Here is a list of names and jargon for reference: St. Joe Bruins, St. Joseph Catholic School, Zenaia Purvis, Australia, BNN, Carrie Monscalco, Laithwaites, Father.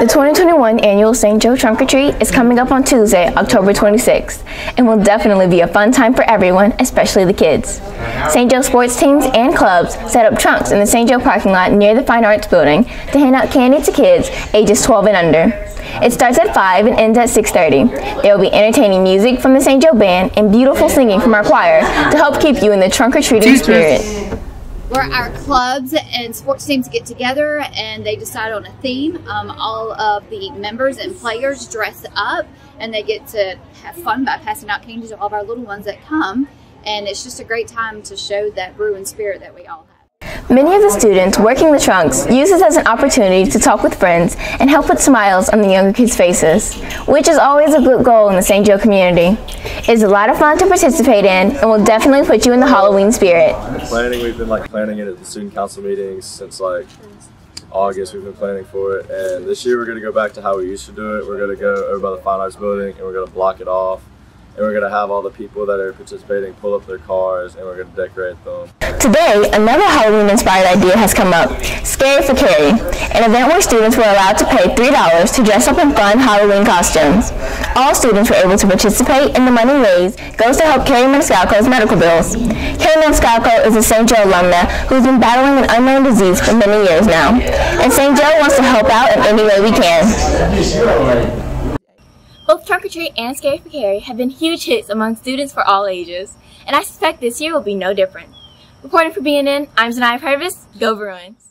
The 2021 annual St. Joe Trunk or Treat is coming up on Tuesday, October 26th, and will definitely be a fun time for everyone, especially the kids. St. Joe sports teams and clubs set up trunks in the St. Joe parking lot near the Fine Arts Building to hand out candy to kids ages 12 and under. It starts at 5 and ends at 6:30. There will be entertaining music from the St. Joe Band and beautiful singing from our choir to help keep you in the trunk or treating spirit. Where our clubs and sports teams get together and they decide on a theme. All of the members and players dress up and they get to have fun by passing out candy to all of our little ones that come. And it's just a great time to show that Bruin spirit that we all have. Many of the students working the trunks use this as an opportunity to talk with friends and help put smiles on the younger kids' faces, which is always a good goal in the St. Joe community. It's a lot of fun to participate in and will definitely put you in the Halloween spirit. Planning, we've been planning it at the student council meetings since August. We've been planning for it, and this year we're going to go back to how we used to do it. We're going to go over by the Fine Arts Building and we're going to block it off. And we're going to have all the people that are participating pull up their cars and we're going to decorate them. Today, another Halloween-inspired idea has come up, Scary for Carrie, an event where students were allowed to pay $3 to dress up in fun Halloween costumes. All students were able to participate, and the money raised goes to help Carrie Monscalco's medical bills. Carrie Monscalco is a St. Joe alumna who's been battling an unknown disease for many years now, and St. Joe wants to help out in any way we can. Both Trunk or Treat and Scary for Carrie have been huge hits among students for all ages, and I suspect this year will be no different. Reporting for BNN, I'm Zenaia Purvis. Go Bruins!